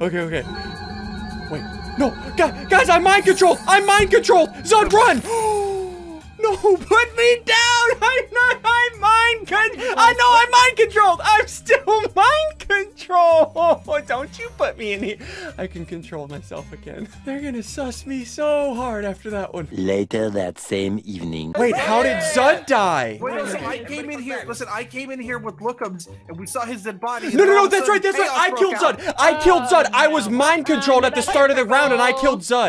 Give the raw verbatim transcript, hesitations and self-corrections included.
Okay, okay. Wait. No. Guys, guys, I'm mind controlled. I'm mind controlled. Zud, run. No, put me down. I'm not. I'm mind con- I know I'm mind controlled. I'm still mind controlled. Don't you put me in here. I can control myself again. They're going to suss me so hard after that one. Later that same evening. Wait, how did Zud die? Wait, listen, I came in here. Listen, I came in here with Lookumz and we saw his dead body. No, no, no, that's right. That's right. I killed Zud. I killed Zud. I was mind controlled at the start of the round and I killed Zud.